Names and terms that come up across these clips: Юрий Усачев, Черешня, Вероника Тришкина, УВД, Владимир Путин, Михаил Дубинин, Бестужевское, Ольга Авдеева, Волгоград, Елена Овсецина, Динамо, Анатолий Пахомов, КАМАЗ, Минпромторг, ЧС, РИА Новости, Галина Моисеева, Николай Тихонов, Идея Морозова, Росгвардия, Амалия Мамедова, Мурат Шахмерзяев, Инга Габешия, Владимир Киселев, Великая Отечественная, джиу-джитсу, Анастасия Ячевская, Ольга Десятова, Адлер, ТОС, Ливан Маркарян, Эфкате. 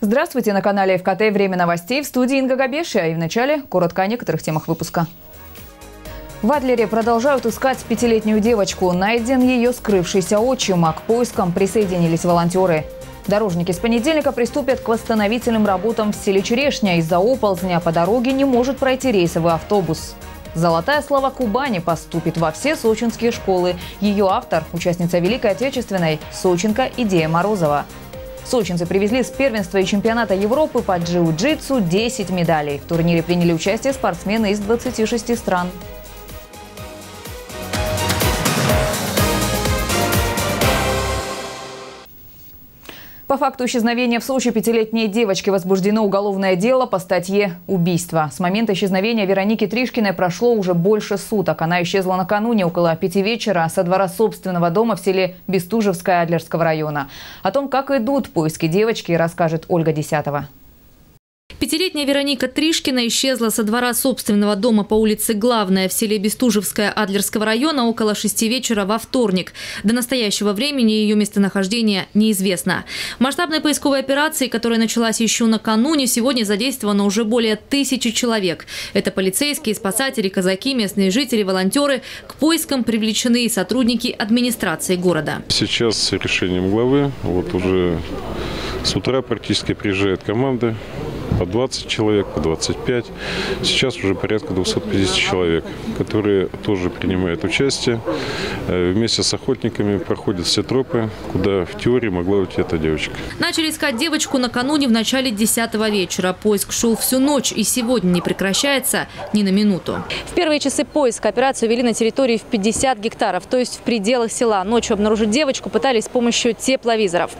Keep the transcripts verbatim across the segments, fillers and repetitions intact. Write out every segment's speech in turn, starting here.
Здравствуйте, на канале Эфкате «Время новостей», в студии Инга Габешия. И в начале коротко о некоторых темах выпуска. В Адлере продолжают искать пятилетнюю девочку. Найден ее скрывшийся отчим, а к поискам присоединились волонтеры. Дорожники с понедельника приступят к восстановительным работам в селе Черешня. Из-за оползня по дороге не может пройти рейсовый автобус. «Золотая слава Кубани» поступит во все сочинские школы. Ее автор – участница Великой Отечественной, сочинка Идея Морозова. Сочинцы привезли с первенства и чемпионата Европы по джиу-джитсу десять медалей. В турнире приняли участие спортсмены из двадцати шести стран. По факту исчезновения в Сочи пятилетней девочки возбуждено уголовное дело по статье «Убийство». С момента исчезновения Вероники Тришкиной прошло уже больше суток. Она исчезла накануне около пяти вечера со двора собственного дома в селе Бестужевское Адлерского района. О том, как идут поиски девочки, расскажет Ольга Десятова. Пятилетняя Вероника Тришкина исчезла со двора собственного дома по улице Главная в селе Бестужевское Адлерского района около шести вечера во вторник. До настоящего времени ее местонахождение неизвестно. В масштабной поисковой операции, которая началась еще накануне, сегодня задействовано уже более тысячи человек. Это полицейские, спасатели, казаки, местные жители, волонтеры. К поискам привлечены и сотрудники администрации города. Сейчас с решением главы, вот уже с утра практически приезжает команда. По двадцать человек, по двадцать пять. Сейчас уже порядка двухсот пятидесяти человек, которые тоже принимают участие. Вместе с охотниками проходят все тропы, куда в теории могла уйти эта девочка. Начали искать девочку накануне в начале десятого вечера. Поиск шел всю ночь и сегодня не прекращается ни на минуту. В первые часы поиска операцию вели на территории в пятидесяти гектаров, то есть в пределах села. Ночью обнаружить девочку пытались с помощью тепловизоров.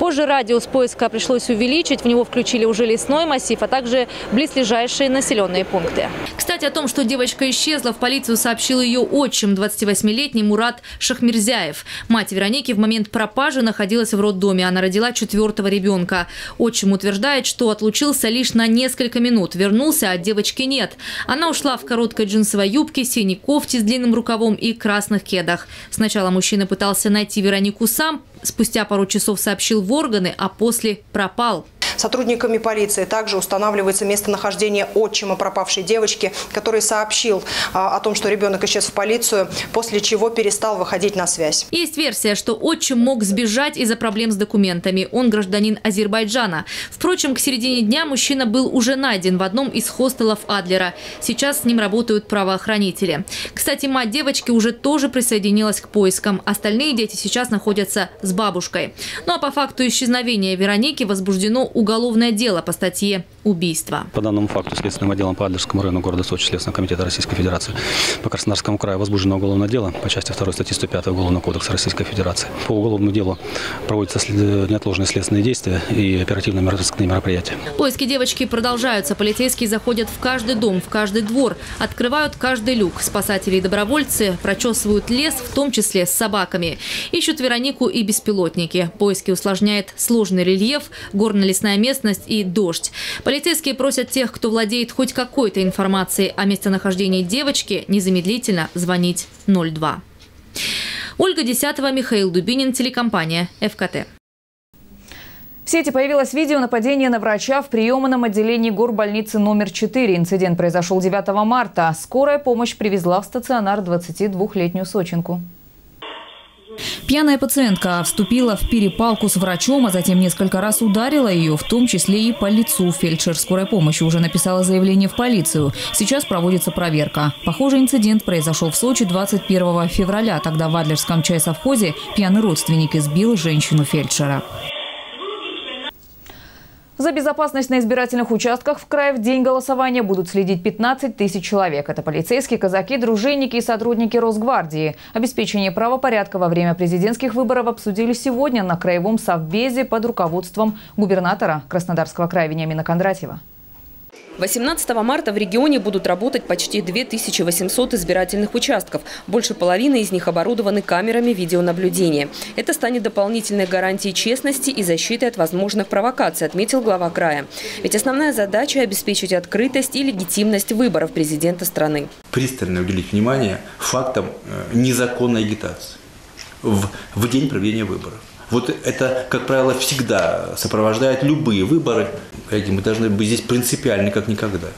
Позже радиус поиска пришлось увеличить. В него включили уже лесной массив, а также близлежащие населенные пункты. Кстати, о том, что девочка исчезла, в полицию сообщил ее отчим, двадцативосьмилетний Мурат Шахмерзяев. Мать Вероники в момент пропажи находилась в роддоме. Она родила четвертого ребенка. Отчим утверждает, что отлучился лишь на несколько минут. Вернулся, а девочки нет. Она ушла в короткой джинсовой юбке, синей кофте с длинным рукавом и красных кедах. Сначала мужчина пытался найти Веронику сам, спустя пару часов сообщил в органы, а после пропал. Сотрудниками полиции также устанавливается местонахождение отчима пропавшей девочки, который сообщил о том, что ребенок исчез, в полицию, после чего перестал выходить на связь. Есть версия, что отчим мог сбежать из-за проблем с документами. Он гражданин Азербайджана. Впрочем, к середине дня мужчина был уже найден в одном из хостелов Адлера. Сейчас с ним работают правоохранители. Кстати, мать девочки уже тоже присоединилась к поискам. Остальные дети сейчас находятся с бабушкой. Ну а по факту исчезновения Вероники возбуждено уголовное Уголовное дело по статье «Убийство». По данному факту следственным отделом по Адлерскому району города Сочи Следственного комитета Российской Федерации по Краснодарскому краю возбуждено уголовное дело по части второй статьи сто пятой Уголовного кодекса Российской Федерации. По уголовному делу проводятся неотложные следственные действия и оперативно-розыскные мероприятия. Поиски девочки продолжаются. Полицейские заходят в каждый дом, в каждый двор, открывают каждый люк. Спасатели и добровольцы прочесывают лес, в том числе с собаками. Ищут Веронику и беспилотники. Поиски усложняет сложный рельеф, горно-лесная местность и дождь. Полицейские просят тех, кто владеет хоть какой-то информацией о местонахождении девочки, незамедлительно звонить ноль два. Ольга Десятова, Михаил Дубинин, телекомпания «Эфкате». В сети появилось видео нападения на врача в приемном отделении горбольницы номер четыре. Инцидент произошел девятого марта. Скорая помощь привезла в стационар двадцатидвухлетнюю сочинку. Пьяная пациентка вступила в перепалку с врачом, а затем несколько раз ударила ее, в том числе и по лицу. Фельдшер скорой помощи уже написала заявление в полицию. Сейчас проводится проверка. Похожий инцидент произошел в Сочи двадцать первого февраля. Тогда в Адлерском чайсовхозе пьяный родственник избил женщину-фельдшера. За безопасность на избирательных участках в крае в день голосования будут следить пятнадцать тысяч человек. Это полицейские, казаки, дружинники и сотрудники Росгвардии. Обеспечение правопорядка во время президентских выборов обсудили сегодня на краевом совбезе под руководством губернатора Краснодарского края Вениамина Кондратьева. восемнадцатого марта в регионе будут работать почти две тысячи восемьсот избирательных участков. Больше половины из них оборудованы камерами видеонаблюдения. Это станет дополнительной гарантией честности и защиты от возможных провокаций, отметил глава края. Ведь основная задача – обеспечить открытость и легитимность выборов президента страны. Пристально уделить внимание фактам незаконной агитации в день проведения выборов. Вот это, как правило, всегда сопровождает любые выборы. Мы должны быть здесь принципиальны, как никогда.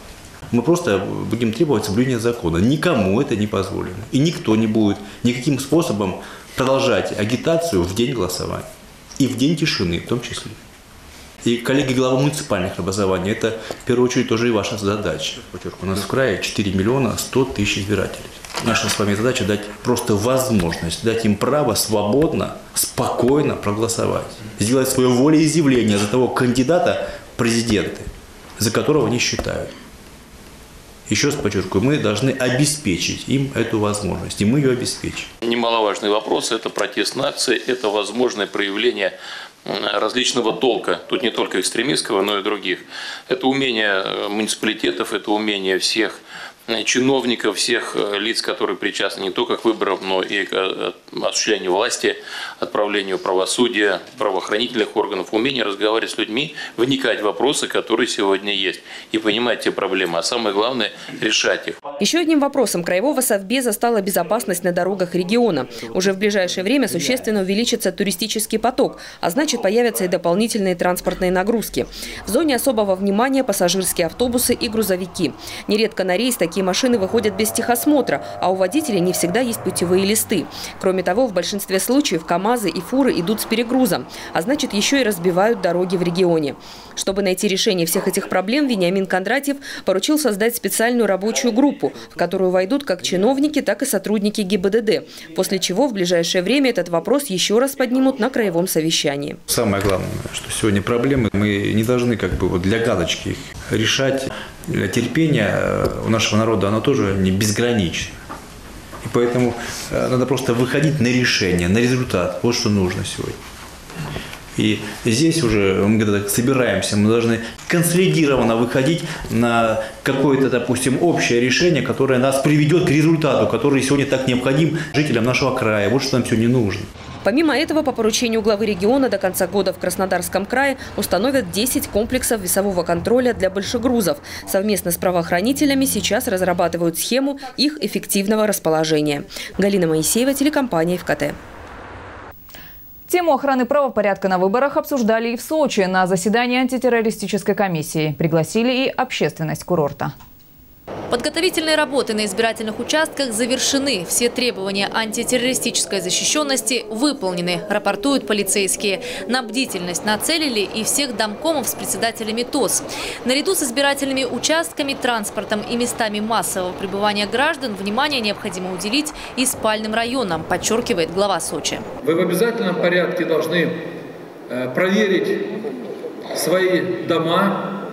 Мы просто будем требовать соблюдения закона. Никому это не позволено. И никто не будет никаким способом продолжать агитацию в день голосования. И в день тишины в том числе. И коллеги главы муниципальных образований, это в первую очередь тоже и ваша задача. У нас в крае четыре миллиона сто тысяч избирателей. Наша с вами задача дать просто возможность, дать им право свободно, спокойно проголосовать. Сделать свое волеизъявление за того кандидата в президенты, за которого они считают. Еще раз подчеркиваю, мы должны обеспечить им эту возможность, и мы ее обеспечим. Немаловажный вопрос – это протестные акции, это возможное проявление различного толка, тут не только экстремистского, но и других. Это умение муниципалитетов, это умение всех чиновников, всех лиц, которые причастны не только к выборам, но и к осуществлению власти, отправлению правосудия, правоохранительных органов, умение разговаривать с людьми, вникать в вопросы, которые сегодня есть, и понимать те проблемы, а самое главное – решать их. Еще одним вопросом краевого совбеза стала безопасность на дорогах региона. Уже в ближайшее время существенно увеличится туристический поток, а значит, появятся и дополнительные транспортные нагрузки. В зоне особого внимания пассажирские автобусы и грузовики. Нередко на рейс такие машины выходят без техосмотра, а у водителей не всегда есть путевые листы. Кроме того, в большинстве случаев КАМАЗы и фуры идут с перегрузом, а значит, еще и разбивают дороги в регионе. Чтобы найти решение всех этих проблем, Вениамин Кондратьев поручил создать специальную рабочую группу, в которую войдут как чиновники, так и сотрудники ГИБДД, после чего в ближайшее время этот вопрос еще раз поднимут на краевом совещании. Самое главное, что сегодня проблемы мы не должны как бы вот для галочки их решать. Терпение у нашего народа, оно тоже не безгранично. И поэтому надо просто выходить на решение, на результат. Вот что нужно сегодня. И здесь уже мы когда собираемся, мы должны консолидированно выходить на какое-то, допустим, общее решение, которое нас приведет к результату, который сегодня так необходим жителям нашего края. Вот что нам сегодня нужно. Помимо этого, по поручению главы региона до конца года в Краснодарском крае установят десять комплексов весового контроля для большегрузов. Совместно с правоохранителями сейчас разрабатывают схему их эффективного расположения. Галина Моисеева, телекомпания «Эфкате». Тему охраны правопорядка на выборах обсуждали и в Сочи на заседании антитеррористической комиссии. Пригласили и общественность курорта. Подготовительные работы на избирательных участках завершены. Все требования антитеррористической защищенности выполнены, рапортуют полицейские. На бдительность нацелили и всех домкомов с председателями ТОС. Наряду с избирательными участками, транспортом и местами массового пребывания граждан внимание необходимо уделить и спальным районам, подчеркивает глава Сочи. Вы в обязательном порядке должны проверить свои дома,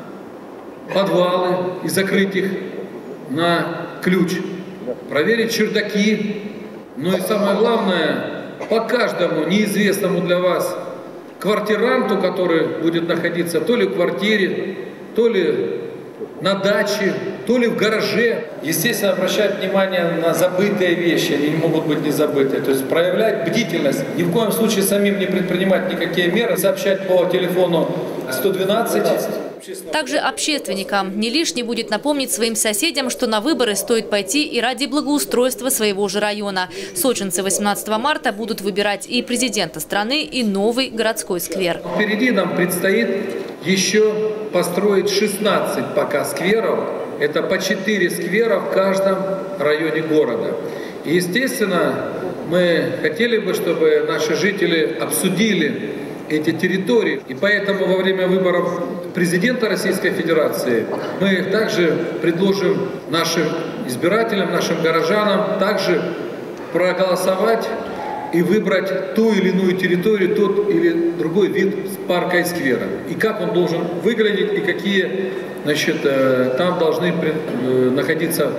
подвалы и закрыть их на ключ, проверить чердаки, ну и самое главное, по каждому неизвестному для вас квартиранту, который будет находиться то ли в квартире, то ли на даче, то ли в гараже. Естественно, обращать внимание на забытые вещи, они могут быть не забытые. То есть проявлять бдительность, ни в коем случае самим не предпринимать никакие меры, сообщать по телефону сто двенадцать. Также общественникам не лишне будет напомнить своим соседям, что на выборы стоит пойти и ради благоустройства своего же района. Сочинцы восемнадцатого марта будут выбирать и президента страны, и новый городской сквер. Впереди нам предстоит еще построить шестнадцать пока скверов. Это по четыре сквера в каждом районе города. И, естественно, мы хотели бы, чтобы наши жители обсудили эти территории. И поэтому во время выборов президента Российской Федерации мы также предложим нашим избирателям, нашим горожанам также проголосовать и выбрать ту или иную территорию, тот или другой вид парка и сквера. И как он должен выглядеть, и какие, значит, там должны находиться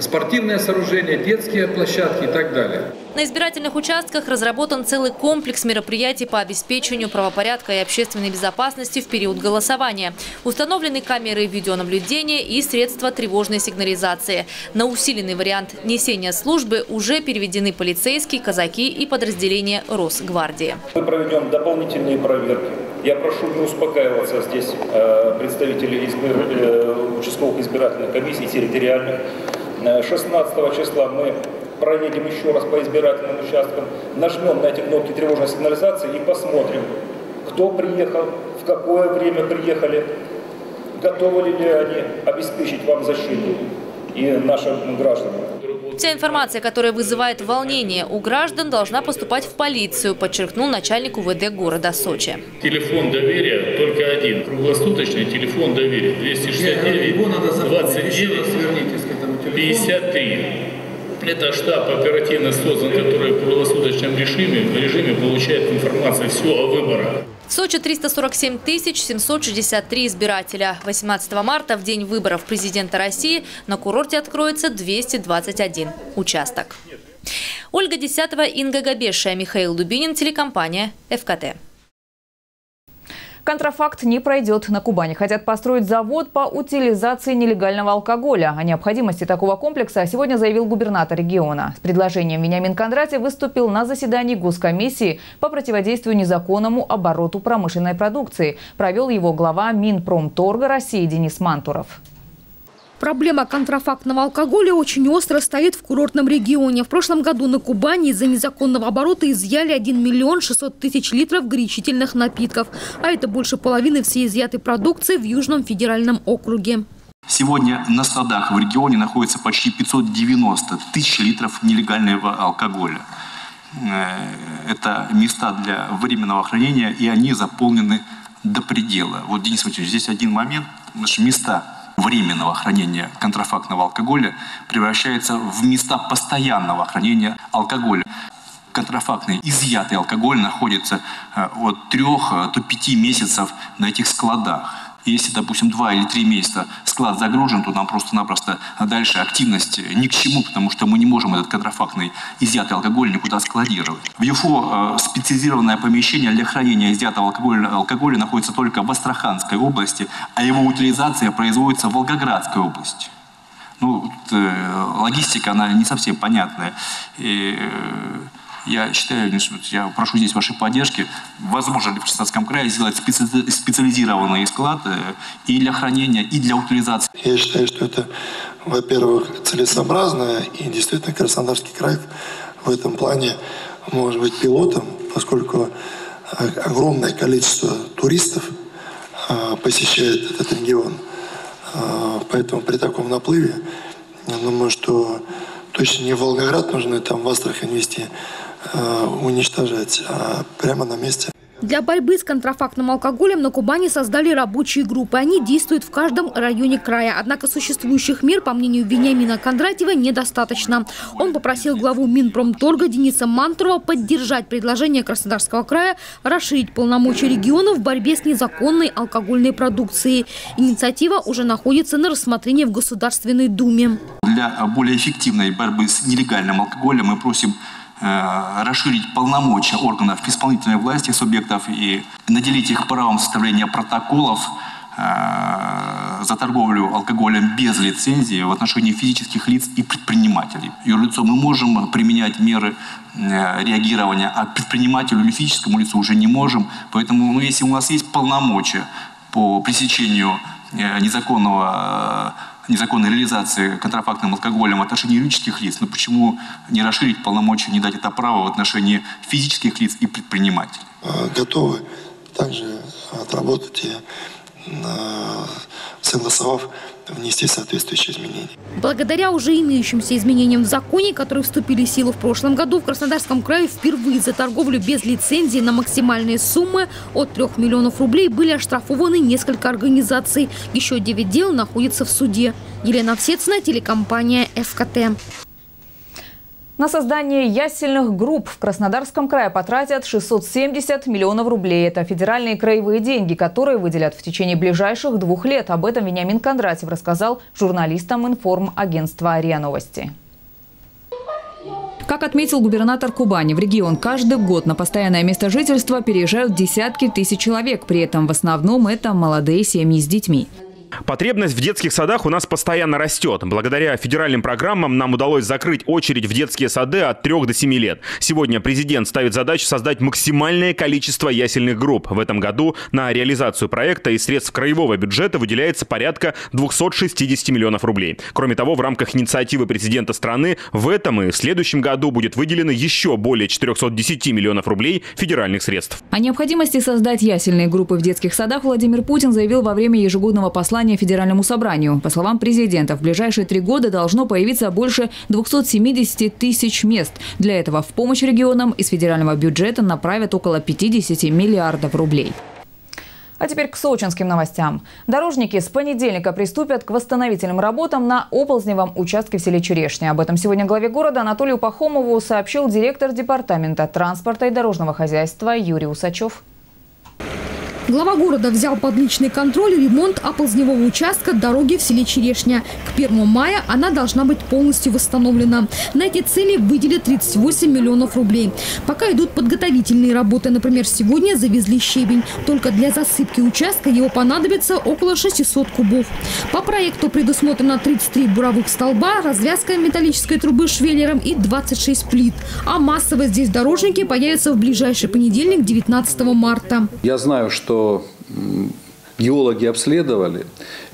спортивные сооружения, детские площадки и так далее. На избирательных участках разработан целый комплекс мероприятий по обеспечению правопорядка и общественной безопасности в период голосования. Установлены камеры видеонаблюдения и средства тревожной сигнализации. На усиленный вариант несения службы уже переведены полицейские, казаки и подразделения Росгвардии. Мы проведем дополнительные проверки. Я прошу не успокаиваться здесь представителей избир... участковых избирательных комиссий территориальных. шестнадцатого числа мы проедем еще раз по избирательным участкам, нажмем на эти кнопки тревожной сигнализации и посмотрим, кто приехал, в какое время приехали, готовы ли они обеспечить вам защиту и нашим гражданам. Вся информация, которая вызывает волнение у граждан, должна поступать в полицию, подчеркнул начальник УВД города Сочи. Телефон доверия только один. Круглосуточный телефон доверия двести шестьдесят девять двадцать девять пятьдесят три. Это штаб оперативно создан, который в круглосуточном режиме, в режиме получает информацию все о выборах. В Сочи триста сорок семь тысяч семьсот шестьдесят три избирателя. восемнадцатого марта, в день выборов президента России, на курорте откроется двести двадцать один участок. Ольга Десятова, Инга Габешия, Михаил Дубинин, телекомпания «Эфкате». Контрафакт не пройдет на Кубани. Хотят построить завод по утилизации нелегального алкоголя. О необходимости такого комплекса сегодня заявил губернатор региона. С предложением Вениамин Кондратьев выступил на заседании Госкомиссии по противодействию незаконному обороту промышленной продукции. Провел его глава Минпромторга России Денис Мантуров. Проблема контрафактного алкоголя очень остро стоит в курортном регионе. В прошлом году на Кубани из-за незаконного оборота изъяли один миллион шестьсот тысяч литров горячительных напитков. А это больше половины всей изъятой продукции в Южном федеральном округе. Сегодня на складах в регионе находится почти пятьсот девяносто тысяч литров нелегального алкоголя. Это места для временного хранения, и они заполнены до предела. Вот, Денис Матвеевич, здесь один момент. Наши места временного хранения контрафактного алкоголя превращается в места постоянного хранения алкоголя. Контрафактный изъятый алкоголь находится от трёх до пяти месяцев на этих складах. Если, допустим, два или три месяца склад загружен, то нам просто-напросто дальше активность ни к чему, потому что мы не можем этот контрафактный изъятый алкоголь никуда складировать. В ЮФО специализированное помещение для хранения изъятого алкоголя, алкоголя находится только в Астраханской области, а его утилизация производится в Волгоградской области. Ну, логистика, она не совсем понятная. И я считаю, я прошу здесь вашей поддержки, возможно ли в Краснодарском крае сделать специ... специализированный склад и для хранения, и для утилизации. Я считаю, что это, во-первых, целесообразно, и действительно Краснодарский край в этом плане может быть пилотом, поскольку огромное количество туристов посещает этот регион. Поэтому при таком наплыве, я думаю, что точно не в Волгоград нужно, там в Астрахань вести, уничтожать, а прямо на месте. Для борьбы с контрафактным алкоголем на Кубани создали рабочие группы. Они действуют в каждом районе края. Однако существующих мер, по мнению Вениамина Кондратьева, недостаточно. Он попросил главу Минпромторга Дениса Мантурова поддержать предложение Краснодарского края расширить полномочия региона в борьбе с незаконной алкогольной продукцией. Инициатива уже находится на рассмотрении в Государственной Думе. Для более эффективной борьбы с нелегальным алкоголем мы просим расширить полномочия органов исполнительной власти, субъектов и наделить их правом составления протоколов за торговлю алкоголем без лицензии в отношении физических лиц и предпринимателей. Юрлицу мы можем применять меры реагирования, а предпринимателю или физическому лицу уже не можем. Поэтому, ну, если у нас есть полномочия по пресечению незаконного незаконной реализации контрафактным алкоголем в отношении юридических лиц, но почему не расширить полномочия, не дать это право в отношении физических лиц и предпринимателей? Готовы также отработать и, согласовав, внести соответствующие изменения. Благодаря уже имеющимся изменениям в законе, которые вступили в силу в прошлом году, в Краснодарском крае впервые за торговлю без лицензии на максимальные суммы от трёх миллионов рублей были оштрафованы несколько организаций. Еще девять дел находятся в суде. Елена Овсецина, телекомпания «Эфкате». На создание ясельных групп в Краснодарском крае потратят шестьсот семьдесят миллионов рублей. Это федеральные и краевые деньги, которые выделят в течение ближайших двух лет. Об этом Вениамин Кондратьев рассказал журналистам информагентства «РИА Новости». Как отметил губернатор Кубани, в регион каждый год на постоянное место жительства переезжают десятки тысяч человек. При этом в основном это молодые семьи с детьми. Потребность в детских садах у нас постоянно растет. Благодаря федеральным программам нам удалось закрыть очередь в детские сады от трёх до семи лет. Сегодня президент ставит задачу создать максимальное количество ясельных групп. В этом году на реализацию проекта из средств краевого бюджета выделяется порядка двухсот шестидесяти миллионов рублей. Кроме того, в рамках инициативы президента страны в этом и в следующем году будет выделено еще более четырёхсот десяти миллионов рублей федеральных средств. О необходимости создать ясельные группы в детских садах Владимир Путин заявил во время ежегодного послания Федеральному собранию. По словам президента, в ближайшие три года должно появиться больше двухсот семидесяти тысяч мест. Для этого в помощь регионам из федерального бюджета направят около пятидесяти миллиардов рублей. А теперь к сочинским новостям. Дорожники с понедельника приступят к восстановительным работам на Оползневом участке в селе Черешня. Об этом сегодня главе города Анатолию Пахомову сообщил директор департамента транспорта и дорожного хозяйства Юрий Усачев. Глава города взял под личный контроль ремонт оползневого участка дороги в селе Черешня. К первому мая она должна быть полностью восстановлена. На эти цели выделят тридцать восемь миллионов рублей. Пока идут подготовительные работы. Например, сегодня завезли щебень. Только для засыпки участка его понадобится около шестисот кубов. По проекту предусмотрено тридцать три буровых столба, развязка металлической трубы швеллером и двадцать шесть плит. А массово здесь дорожники появятся в ближайший понедельник, девятнадцатого марта. Я знаю, что геологи обследовали.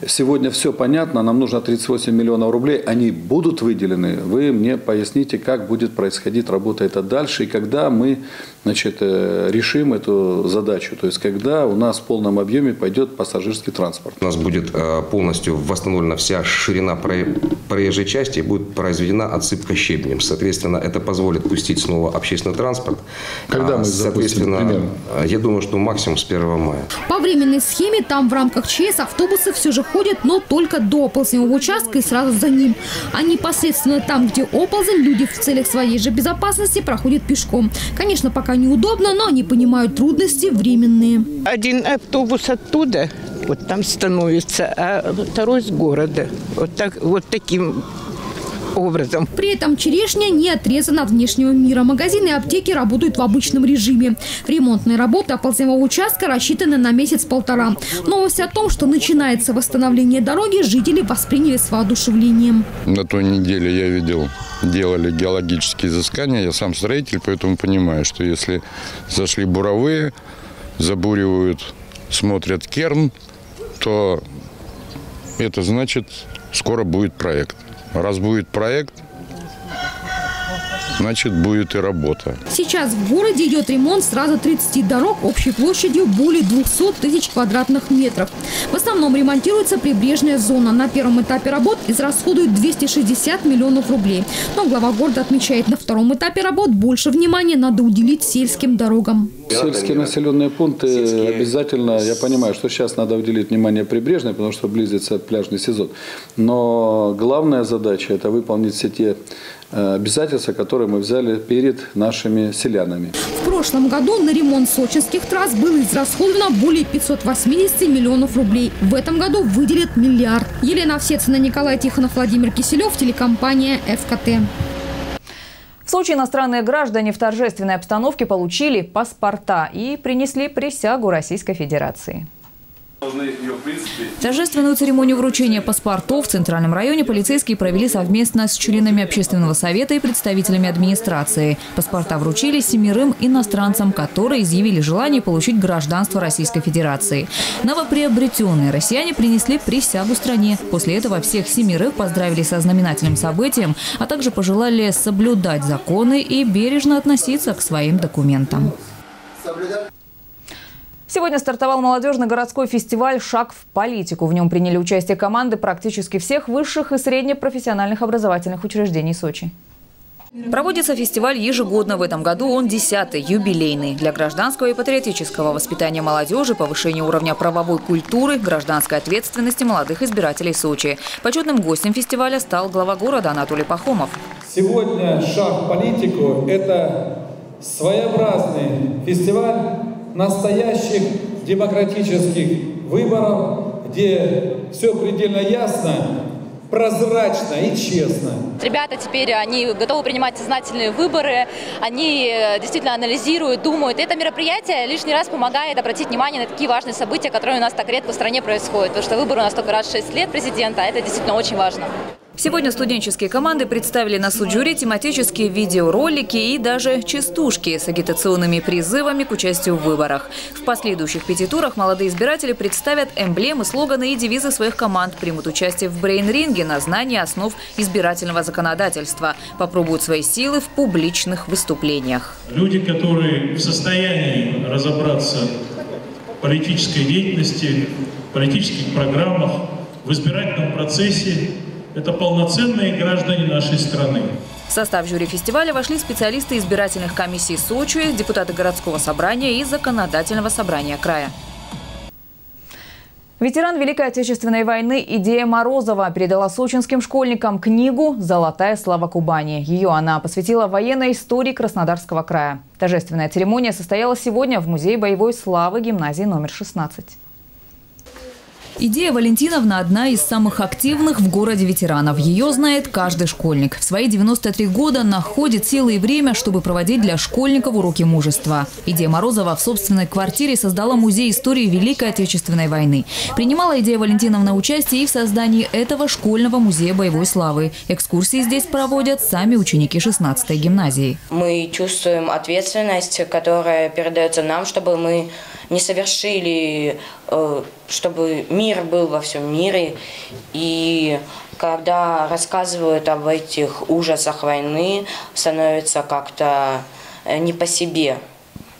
Сегодня все понятно, нам нужно тридцать восемь миллионов рублей. Они будут выделены. Вы мне поясните, как будет происходить работа это дальше и когда мы, значит, решим эту задачу. То есть, когда у нас в полном объеме пойдет пассажирский транспорт. У нас будет полностью восстановлена вся ширина проезжей части и будет произведена отсыпка щебнем. Соответственно, это позволит пустить снова общественный транспорт. Когда а, мы запустим, например? Я думаю, что максимум с первого мая. По временной схеме там в рамках ЧС автобусы все же ходят, но только до Оползневого участка и сразу за ним. А непосредственно там, где Оползень, люди в целях своей же безопасности проходят пешком. Конечно, пока неудобно, но они понимают трудности временные. Один автобус оттуда, вот там становится, а второй с города. Вот, так, вот таким образом. При этом Черешня не отрезана от внешнего мира. Магазины и аптеки работают в обычном режиме. Ремонтные работы оползневого участка рассчитаны на месяц-полтора. Новость о том, что начинается восстановление дороги, жители восприняли с воодушевлением. На той неделе я видел, делали геологические изыскания. Я сам строитель, поэтому понимаю, что если зашли буровые, забуривают, смотрят керн, то это значит, скоро будет проект. Раз будет проект, значит, будет и работа. Сейчас в городе идет ремонт сразу тридцати дорог общей площадью более двухсот тысяч квадратных метров. В основном ремонтируется прибрежная зона. На первом этапе работ израсходуют двести шестьдесят миллионов рублей. Но глава города отмечает, на втором этапе работ больше внимания надо уделить сельским дорогам. Сельские населенные пункты Сельские. обязательно, я понимаю, что сейчас надо уделить внимание прибрежной, потому что близится пляжный сезон. Но главная задача – это выполнить все те обязательства, которые мы взяли перед нашими селянами. В прошлом году на ремонт сочинских трасс было израсходовано более пятисот восьмидесяти миллионов рублей. В этом году выделят миллиард. Елена Овсецина, Николай Тихонов, Владимир Киселев, телекомпания «Эфкате». В Сочи иностранные граждане в торжественной обстановке получили паспорта и принесли присягу Российской Федерации. Торжественную церемонию вручения паспортов в Центральном районе полицейские провели совместно с членами Общественного совета и представителями администрации. Паспорта вручили семерым иностранцам, которые изъявили желание получить гражданство Российской Федерации. Новоприобретенные россияне принесли присягу стране. После этого всех семерых поздравили со знаменательным событием, а также пожелали соблюдать законы и бережно относиться к своим документам. Сегодня стартовал молодежный городской фестиваль «Шаг в политику». В нем приняли участие команды практически всех высших и среднепрофессиональных образовательных учреждений Сочи. Проводится фестиваль ежегодно. В этом году он десятый, юбилейный. Для гражданского и патриотического воспитания молодежи, повышения уровня правовой культуры, гражданской ответственности молодых избирателей Сочи. Почетным гостем фестиваля стал глава города Анатолий Пахомов. Сегодня «Шаг в политику» – это своеобразный фестиваль настоящих демократических выборов, где все предельно ясно, прозрачно и честно. Ребята теперь они готовы принимать сознательные выборы, они действительно анализируют, думают. Это мероприятие лишний раз помогает обратить внимание на такие важные события, которые у нас так редко в стране происходят. Потому что выборы у нас только раз в шесть лет президента, а это действительно очень важно. Сегодня студенческие команды представили на суд жюри тематические видеоролики и даже частушки с агитационными призывами к участию в выборах. В последующих пяти турах молодые избиратели представят эмблемы, слоганы и девизы своих команд, примут участие в брейн-ринге на знании основ избирательного законодательства, попробуют свои силы в публичных выступлениях. Люди, которые в состоянии разобраться в политической деятельности, в политических программах, в избирательном процессе, это полноценные граждане нашей страны. В состав жюри фестиваля вошли специалисты избирательных комиссий Сочи, депутаты городского собрания и законодательного собрания края. Ветеран Великой Отечественной войны «Идея Морозова» передала сочинским школьникам книгу «Золотая слава Кубани». Ее она посвятила военной истории Краснодарского края. Торжественная церемония состоялась сегодня в Музее боевой славы гимназии номер шестнадцать. Идея Валентиновна – одна из самых активных в городе ветеранов. Ее знает каждый школьник. В свои девяносто три года находит силы и время, чтобы проводить для школьников уроки мужества. Идея Морозова в собственной квартире создала музей истории Великой Отечественной войны. Принимала Идея Валентиновна участие и в создании этого школьного музея боевой славы. Экскурсии здесь проводят сами ученики шестнадцатой гимназии. Мы чувствуем ответственность, которая передается нам, чтобы мы не совершили, чтобы мир был во всем мире. И когда рассказывают об этих ужасах войны, становится как-то не по себе.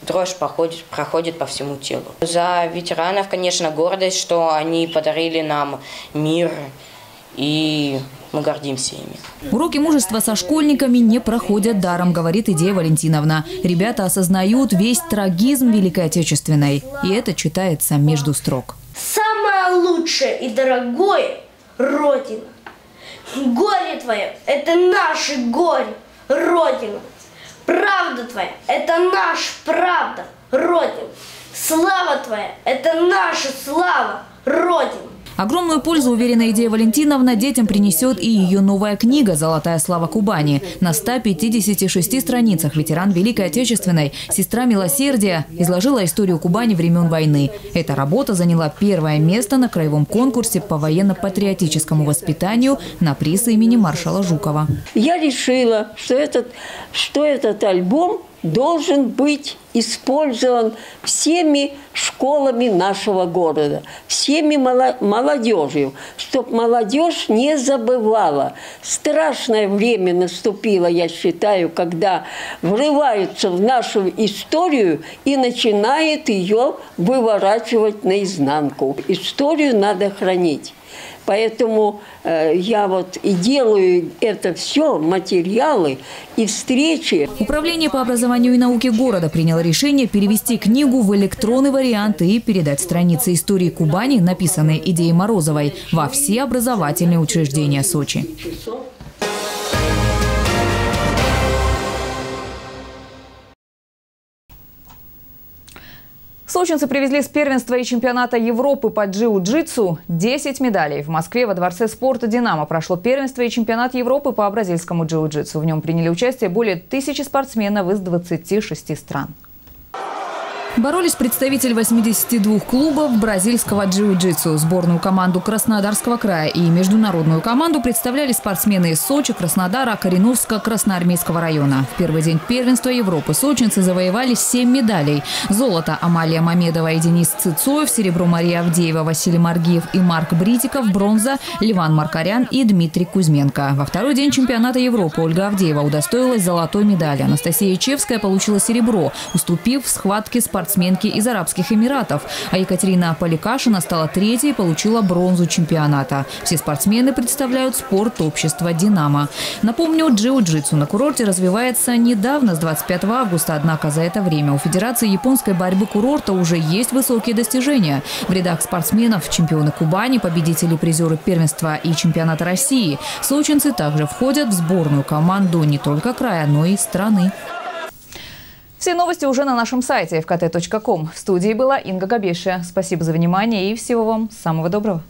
Дрожь проходит, проходит по всему телу. За ветеранов, конечно, гордость, что они подарили нам мир, и мы гордимся ими. Уроки мужества со школьниками не проходят даром, говорит Идея Валентиновна. Ребята осознают весь трагизм Великой Отечественной. И это читается между строк. Самое лучшее и дорогое – Родина. Горе твое – это наше горе, Родина. Правда твоя – это наша правда, Родина. Слава твоя – это наша слава, Родина. Огромную пользу, уверена Идея Валентиновна, детям принесет и ее новая книга «Золотая слава Кубани». На ста пятидесяти шести страницах ветеран Великой Отечественной, сестра милосердия, изложила историю Кубани времен войны. Эта работа заняла первое место на краевом конкурсе по военно-патриотическому воспитанию на приз имени маршала Жукова. Я решила, что этот, что этот альбом должен быть использован всеми школами нашего города, всеми молодежью, чтобы молодежь не забывала. Страшное время наступило, я считаю, когда врываются в нашу историю и начинает ее выворачивать наизнанку. Историю надо хранить. Поэтому э, я вот и делаю это все, материалы и встречи. Управление по образованию и науке города приняло решение перевести книгу в электронный вариант и передать страницы истории Кубани, написанные Идеей Морозовой, во все образовательные учреждения Сочи. Сочинцы привезли с первенства и чемпионата Европы по джиу-джитсу десять медалей. В Москве во Дворце спорта «Динамо» прошло первенство и чемпионат Европы по бразильскому джиу-джитсу. В нем приняли участие более тысячи спортсменов из двадцати шести стран. Боролись представители восьмидесяти двух клубов бразильского джиу-джитсу. Сборную команду Краснодарского края и международную команду представляли спортсмены из Сочи, Краснодара, Кореновска, Красноармейского района. В первый день первенства Европы сочинцы завоевали семь медалей. Золото Амалия Мамедова и Денис Цицоев, серебро Мария Авдеева, Василий Маргиев и Марк Бритиков, бронза Ливан Маркарян и Дмитрий Кузьменко. Во второй день чемпионата Европы Ольга Авдеева удостоилась золотой медали. Анастасия Ячевская получила серебро, уступив в схватке спортсменов. Спортсменки из Арабских Эмиратов. А Екатерина Поликашина стала третьей и получила бронзу чемпионата. Все спортсмены представляют спорт общества «Динамо». Напомню, джиу-джитсу на курорте развивается недавно, с двадцать пятого августа. Однако за это время у Федерации японской борьбы курорта уже есть высокие достижения. В рядах спортсменов чемпионы Кубани, победители, призеры первенства и чемпионата России. Сочинцы также входят в сборную команду не только края, но и страны. Все новости уже на нашем сайте эфкате точка ком. В студии была Инга Габешия. Спасибо за внимание и всего вам самого доброго.